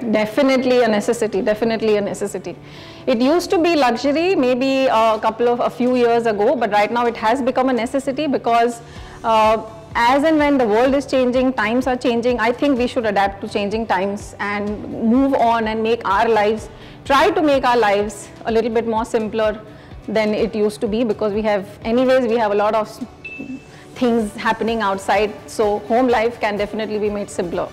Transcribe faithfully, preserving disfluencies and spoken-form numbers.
Definitely a necessity, definitely a necessity. It used to be luxury maybe a couple of, a few years ago, but right now it has become a necessity because uh, as and when the world is changing, times are changing, I think we should adapt to changing times and move on and make our lives, try to make our lives a little bit more simpler than it used to be, because we have, anyways, we have a lot of things happening outside, so home life can definitely be made simpler.